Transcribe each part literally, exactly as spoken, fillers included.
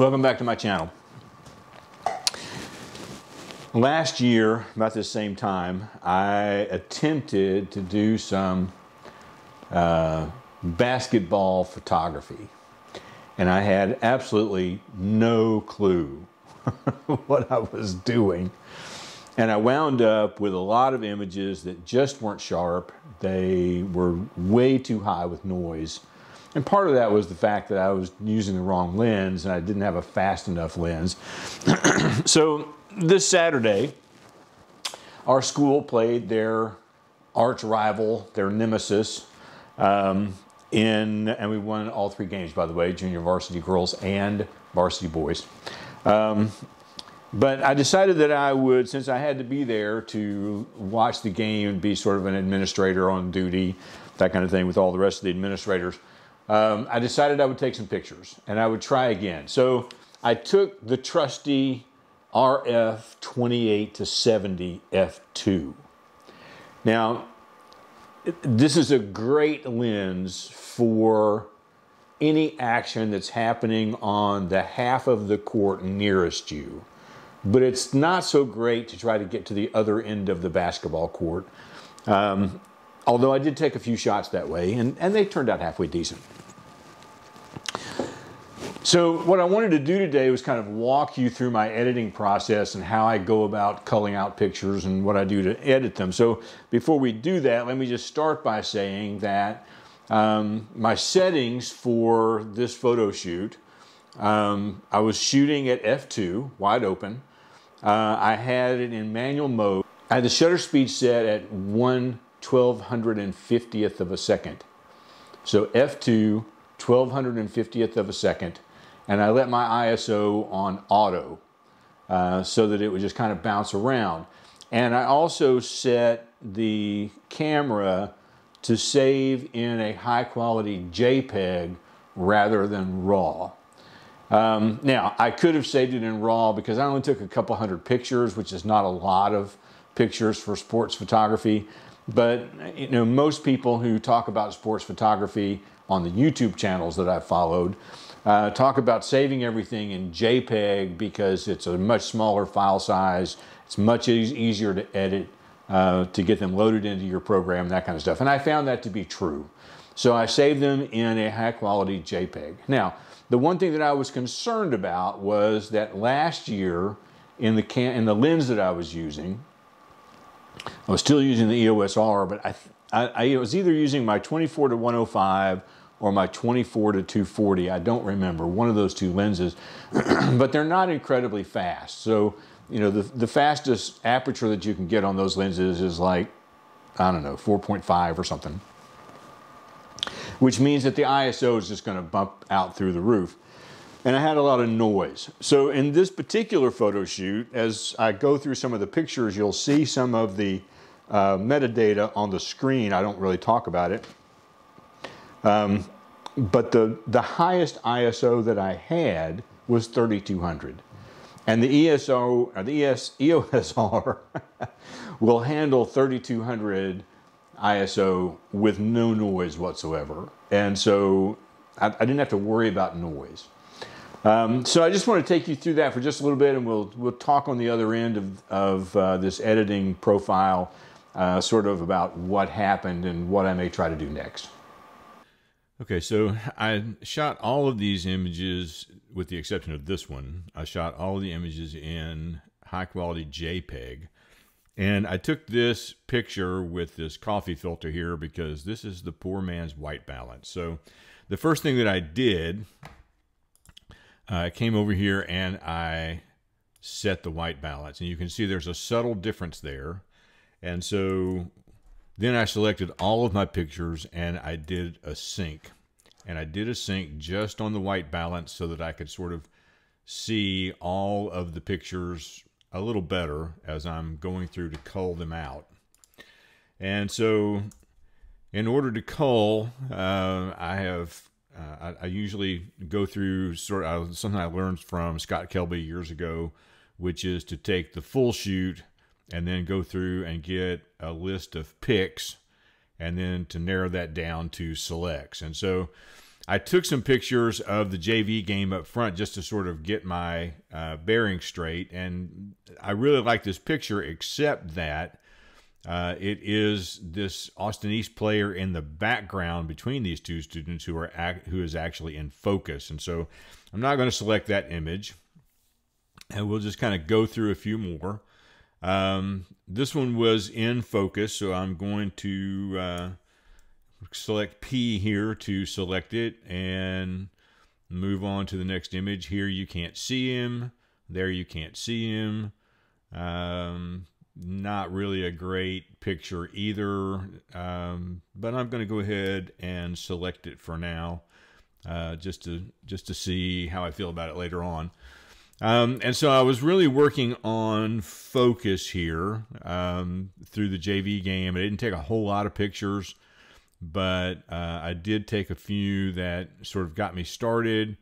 Welcome back to my channel. Last year, about this same time, I attempted to do some uh, basketball photography, and I had absolutely no clue what I was doing. And I wound up with a lot of images that just weren't sharp. They were way too high with noise. And part of that was the fact that I was using the wrong lens and I didn't have a fast enough lens. So this Saturday, our school played their arch rival, their nemesis, um, in, and we won all three games, by the way, junior varsity girls and varsity boys. Um, But I decided that I would, since I had to be there to watch the game and be sort of an administrator on duty, that kind of thing with all the rest of the administrators, um, I decided I would take some pictures and I would try again. So I took the trusty R F twenty-eight to seventy f two. Now, this is a great lens for any action that's happening on the half of the court nearest you. But it's not so great to try to get to the other end of the basketball court. Um, although I did take a few shots that way, and, and they turned out halfway decent. So what I wanted to do today was kind of walk you through my editing process and how I go about culling out pictures and what I do to edit them. So before we do that, let me just start by saying that um, my settings for this photo shoot, um, I was shooting at f two, wide open. Uh, I had it in manual mode. I had the shutter speed set at one twelve hundredth of a second. So f two, twelve hundredth of a second. And I let my I S O on auto uh, so that it would just kind of bounce around. And I also set the camera to save in a high quality JPEG rather than RAW. Um, now, I could have saved it in RAW because I only took a couple hundred pictures, which is not a lot of pictures for sports photography. But, you know, most people who talk about sports photography on the YouTube channels that I've followed uh, talk about saving everything in JPEG because it's a much smaller file size. It's much e- easier to edit, uh, to get them loaded into your program, that kind of stuff. And I found that to be true. So I saved them in a high quality JPEG. Now, the one thing that I was concerned about was that last year in the, can in the lens that I was using, I was still using the E O S R, but I, I, I was either using my twenty-four to one oh five or my twenty-four to two forty. I don't remember, one of those two lenses, but they're not incredibly fast. So, you know, the, the fastest aperture that you can get on those lenses is like, I don't know, four point five or something, which means that the I S O is just going to bump out through the roof. And I had a lot of noise. So in this particular photo shoot, as I go through some of the pictures, you'll see some of the uh, metadata on the screen. I don't really talk about it. Um, but the, the highest I S O that I had was thirty-two hundred. And the E S O, or the E O S R will handle thirty-two hundred I S O with no noise whatsoever. And so I, I didn't have to worry about noise. Um, so I just want to take you through that for just a little bit, and we'll, we'll talk on the other end of, of uh, this editing profile, uh, sort of about what happened and what I may try to do next. Okay, so I shot all of these images, with the exception of this one. I shot all of the images in high quality JPEG. And I took this picture with this coffee filter here because this is the poor man's white balance. So the first thing that I did, I uh, came over here and I set the white balance. And you can see there's a subtle difference there. And so then I selected all of my pictures and I did a sync. And I did a sync just on the white balance so that I could sort of see all of the pictures a little better as I'm going through to cull them out. And so in order to cull, uh, I have, uh, I, I usually go through sort of something I learned from Scott Kelby years ago, which is to take the full shoot and then go through and get a list of picks and then to narrow that down to selects. And so I took some pictures of the J V game up front just to sort of get my uh, bearing straight, and I really like this picture, except that uh, it is this Austin East player in the background between these two students who are act, who is actually in focus. And so I'm not going to select that image, and we'll just kind of go through a few more. Um, this one was in focus, so I'm going to uh, select P here to select it and move on to the next image. Here you can't see him. There you can't see him. Um, not really a great picture either, um, but I'm going to go ahead and select it for now, uh, just to just to see how I feel about it later on. Um, and so I was really working on focus here um, through the J V game. I didn't take a whole lot of pictures, but uh, I did take a few that sort of got me started.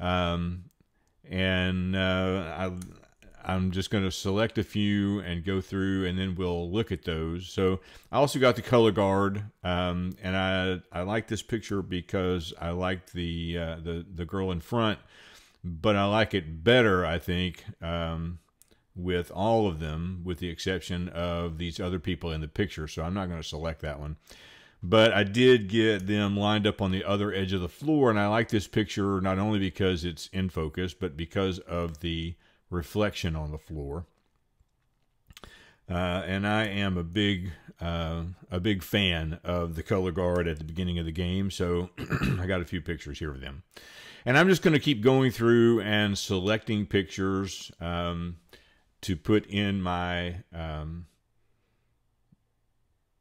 Um, and uh, I, I'm just going to select a few and go through, and then we'll look at those. So I also got the color guard, um, and I, I like this picture because I liked the, uh, the, the girl in front. But I like it better, I think, um, with all of them, with the exception of these other people in the picture. So I'm not going to select that one. But I did get them lined up on the other edge of the floor. And I like this picture not only because it's in focus, but because of the reflection on the floor. Uh, and I am a big, uh, a big fan of the color guard at the beginning of the game. So I got a few pictures here of them. And I'm just going to keep going through and selecting pictures um, to put in my um,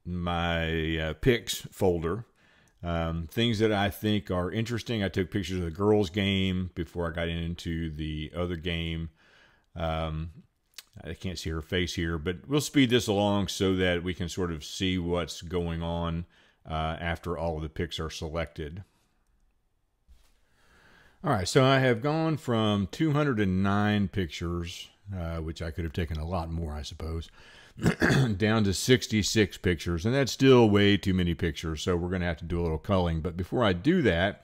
my uh, picks folder. Um, things that I think are interesting. I took pictures of the girls' game before I got into the other game. Um, I can't see her face here, but we'll speed this along so that we can sort of see what's going on uh, after all of the picks are selected. All right, so I have gone from two hundred and nine pictures, uh, which I could have taken a lot more, I suppose, down to sixty-six pictures, and that's still way too many pictures, so we're going to have to do a little culling. But before I do that,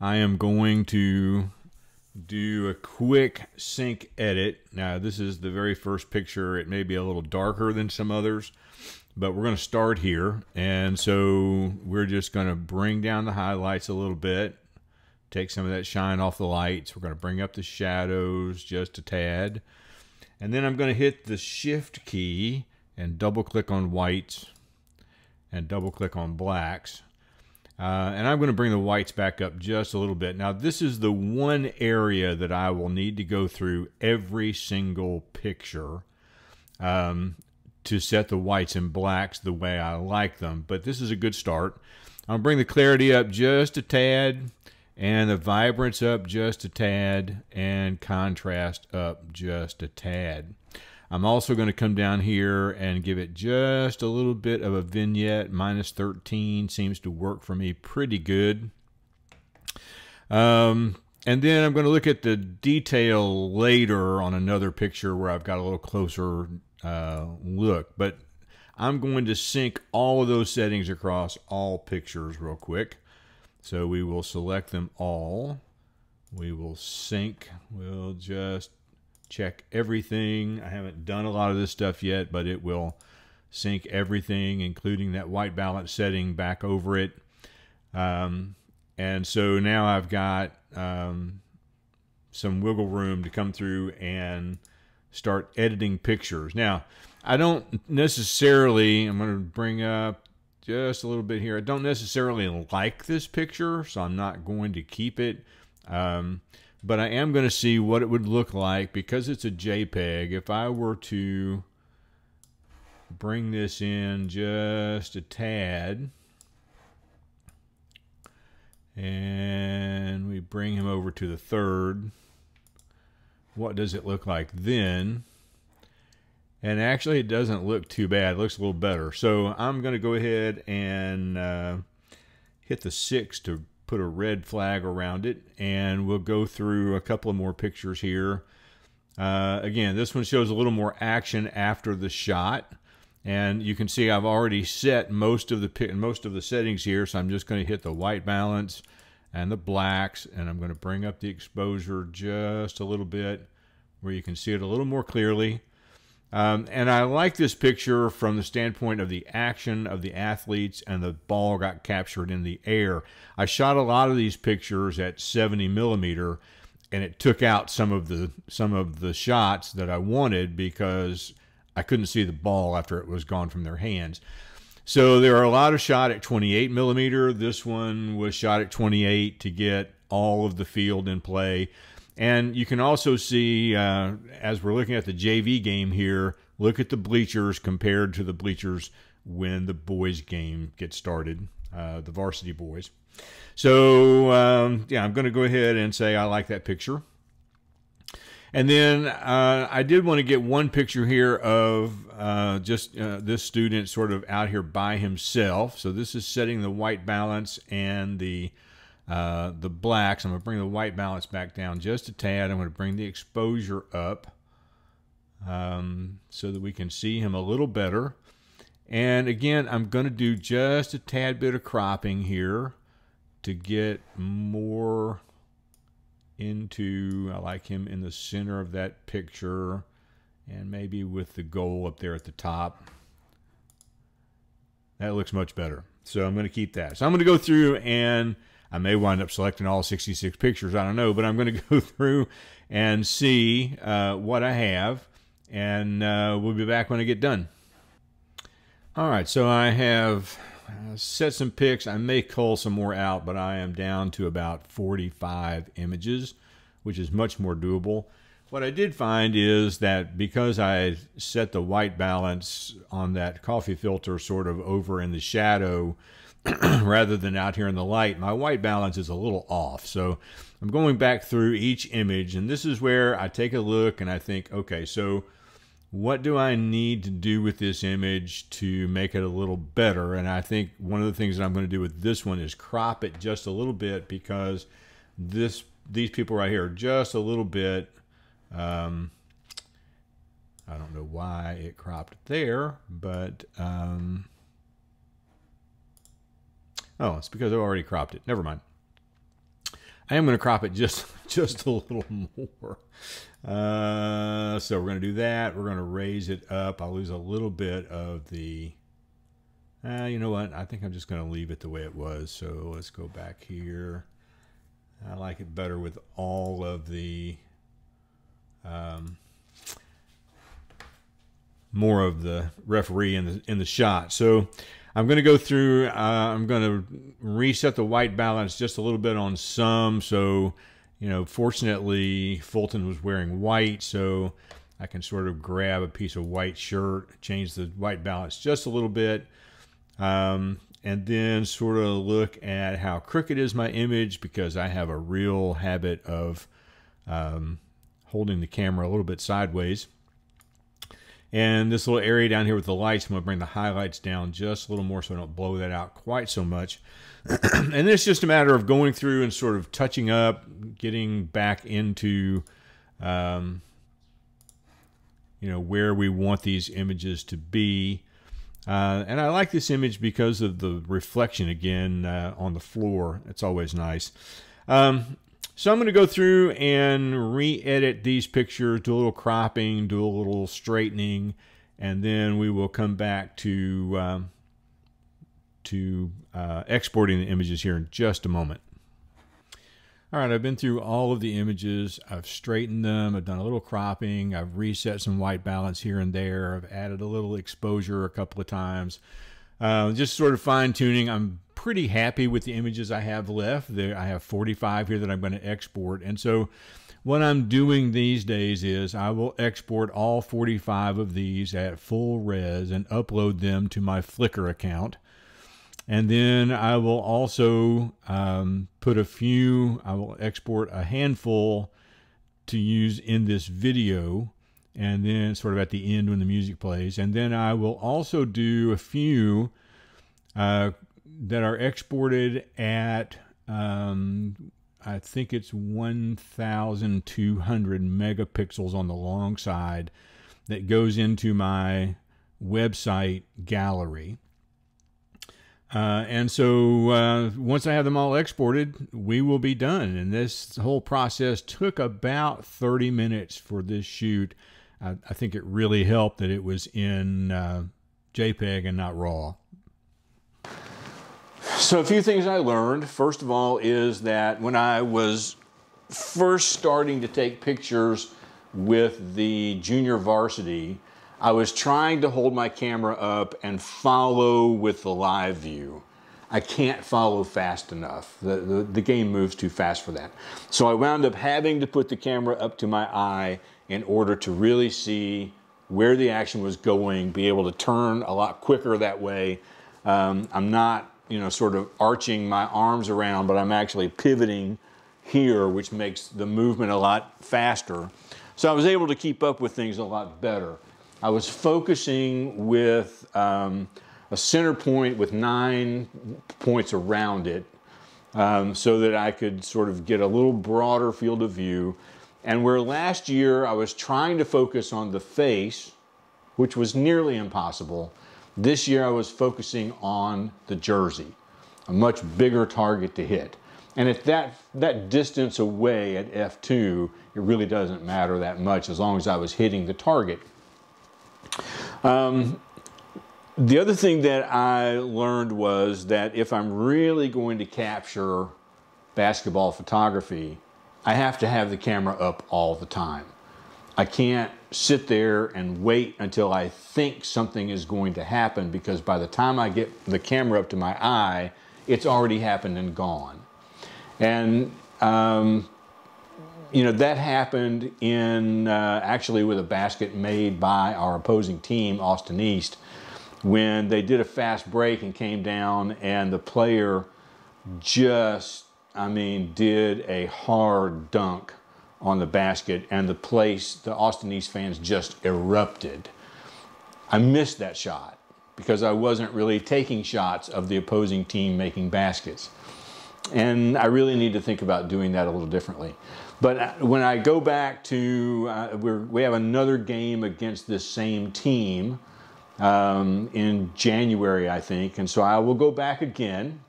I am going to do a quick sync edit. Now, this is the very first picture. It may be a little darker than some others, but we're going to start here, and so we're just going to bring down the highlights a little bit. Take some of that shine off the lights. We're going to bring up the shadows just a tad. And then I'm going to hit the shift key and double click on whites and double click on blacks. Uh, and I'm going to bring the whites back up just a little bit. Now, this is the one area that I will need to go through every single picture um, to set the whites and blacks the way I like them. But this is a good start. I'll bring the clarity up just a tad, and the vibrance up just a tad, and contrast up just a tad. I'm also going to come down here and give it just a little bit of a vignette. minus thirteen seems to work for me pretty good. Um, and then I'm going to look at the detail later on another picture where I've got a little closer uh, look. But I'm going to sync all of those settings across all pictures real quick. So we will select them all. We will sync. We'll just check everything. I haven't done a lot of this stuff yet, but it will sync everything, including that white balance setting, back over it. Um, and so now I've got um, some wiggle room to come through and start editing pictures. Now, I don't necessarily, I'm going to bring up just a little bit here. I don't necessarily like this picture, so I'm not going to keep it. Um, but I am going to see what it would look like because it's a JPEG. If I were to bring this in just a tad, and we bring him over to the third, what does it look like then? And actually, it doesn't look too bad. It looks a little better. So I'm going to go ahead and uh, hit the six to put a red flag around it. And we'll go through a couple of more pictures here. Uh, again, this one shows a little more action after the shot. And you can see I've already set most of the most of the settings here, so I'm just going to hit the white balance and the blacks, and I'm going to bring up the exposure just a little bit where you can see it a little more clearly. Um, and I like this picture from the standpoint of the action of the athletes and the ball got captured in the air. I shot a lot of these pictures at seventy millimeter, and it took out some of the some of the shots that I wanted because I couldn't see the ball after it was gone from their hands. So there are a lot of shot at twenty-eight millimeter. This one was shot at twenty-eight to get all of the field in play. And you can also see, uh, as we're looking at the J V game here, look at the bleachers compared to the bleachers when the boys game gets started, uh, the varsity boys. So, um, yeah, I'm going to go ahead and say I like that picture. And then uh, I did want to get one picture here of uh, just uh, this student sort of out here by himself. So this is setting the white balance and the Uh, the blacks. I'm going to bring the white balance back down just a tad. I'm going to bring the exposure up um, so that we can see him a little better. And again, I'm going to do just a tad bit of cropping here to get more into, I like him in the center of that picture and maybe with the goal up there at the top. That looks much better. So I'm going to keep that. So I'm going to go through and I may wind up selecting all sixty-six pictures, I don't know, but I'm going to go through and see uh, what I have, and uh, we'll be back when I get done. All right, so I have set some pics. I may cull some more out, but I am down to about forty-five images, which is much more doable. What I did find is that because I set the white balance on that coffee filter sort of over in the shadow, rather than out here in the light, my white balance is a little off. So I'm going back through each image, and this is where I take a look and I think, okay, so what do I need to do with this image to make it a little better? And I think one of the things that I'm going to do with this one is crop it just a little bit, because this these people right here are just a little bit, um, I don't know why it cropped there, but um, oh, it's because I already cropped it. Never mind. I am going to crop it just, just a little more. Uh, so we're going to do that. We're going to raise it up. I'll lose a little bit of the... Uh, you know what? I think I'm just going to leave it the way it was. So let's go back here. I like it better with all of the... Um, more of the referee in the, in the shot. So... I'm going to go through, uh, I'm going to reset the white balance just a little bit on some. So, you know, fortunately, Fulton was wearing white, so I can sort of grab a piece of white shirt, change the white balance just a little bit, um, and then sort of look at how crooked is my image, because I have a real habit of um, holding the camera a little bit sideways. And this little area down here with the lights, I'm going to bring the highlights down just a little more so I don't blow that out quite so much. And it's just a matter of going through and sort of touching up, getting back into, um, you know, where we want these images to be. Uh, and I like this image because of the reflection, again, uh, on the floor. It's always nice. Um, So I'm going to go through and re-edit these pictures, do a little cropping, do a little straightening, and then we will come back to, um, to uh, exporting the images here in just a moment. All right, I've been through all of the images. I've straightened them. I've done a little cropping. I've reset some white balance here and there. I've added a little exposure a couple of times. Uh, just sort of fine-tuning. I'm pretty happy with the images I have left. There, I have forty-five here that I'm going to export. And so what I'm doing these days is I will export all forty-five of these at full res and upload them to my Flickr account. And then I will also um, put a few, I will export a handful to use in this video, and then sort of at the end when the music plays. And then I will also do a few uh, that are exported at, um, I think it's one thousand two hundred megapixels on the long side, that goes into my website gallery. Uh, and so uh, once I have them all exported, we will be done. And this whole process took about thirty minutes for this shoot. I, I think it really helped that it was in uh, JPEG and not RAW. So a few things I learned. First of all is that when I was first starting to take pictures with the junior varsity, I was trying to hold my camera up and follow with the live view. I can't follow fast enough. The, the, the game moves too fast for that. So I wound up having to put the camera up to my eye in order to really see where the action was going, be able to turn a lot quicker that way. Um, I'm not, you know, sort of arching my arms around, but I'm actually pivoting here, which makes the movement a lot faster. So I was able to keep up with things a lot better. I was focusing with um, a center point with nine points around it um, so that I could sort of get a little broader field of view. And where last year I was trying to focus on the face, which was nearly impossible, this year I was focusing on the jersey, a much bigger target to hit. And at that, that distance away at F two, it really doesn't matter that much as long as I was hitting the target. Um, the other thing that I learned was that if I'm really going to capture basketball photography, I have to have the camera up all the time. I can't sit there and wait until I think something is going to happen, because by the time I get the camera up to my eye, it's already happened and gone. And, um, you know, that happened in uh, actually with a basket made by our opposing team, Austin East, when they did a fast break and came down, and the player just, I mean, did a hard dunk on the basket, and the place, the Austin East fans just erupted. I missed that shot because I wasn't really taking shots of the opposing team making baskets. And I really need to think about doing that a little differently. But when I go back to, uh, we're, we have another game against this same team um, in January, I think. And so I will go back again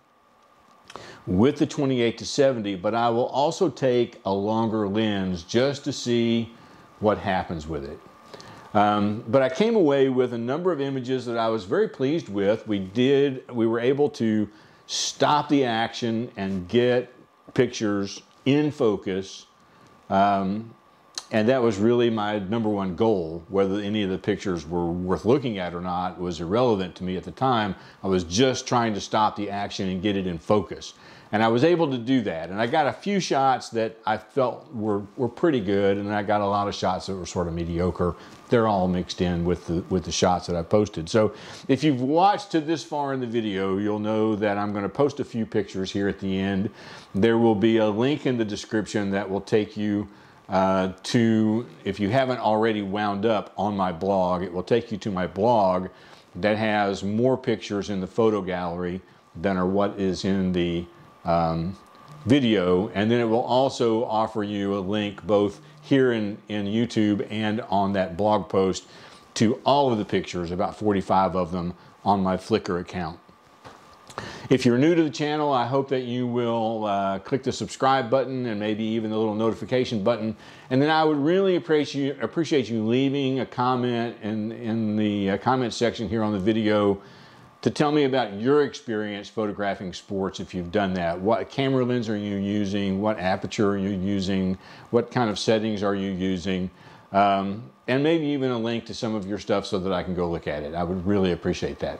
with the twenty-eight to seventy, but I will also take a longer lens just to see what happens with it. Um, but I came away with a number of images that I was very pleased with. We did, we were able to stop the action and get pictures in focus, um, and that was really my number one goal. Whether any of the pictures were worth looking at or not was irrelevant to me at the time. I was just trying to stop the action and get it in focus, and I was able to do that. And I got a few shots that I felt were, were pretty good, and I got a lot of shots that were sort of mediocre. They're all mixed in with the, with the shots that I posted. So if you've watched to this far in the video, you'll know that I'm going to post a few pictures here at the end. There will be a link in the description that will take you uh, to, if you haven't already wound up on my blog, it will take you to my blog that has more pictures in the photo gallery than are what is in the um, video. And then it will also offer you a link both here in, in YouTube and on that blog post to all of the pictures, about forty-five of them, on my Flickr account. If you're new to the channel, I hope that you will uh, click the subscribe button and maybe even the little notification button. And then I would really appreciate, appreciate you leaving a comment in, in the uh, comment section here on the video to tell me about your experience photographing sports if you've done that. What camera lens are you using? What aperture are you using? What kind of settings are you using? Um, and maybe even a link to some of your stuff so that I can go look at it. I would really appreciate that.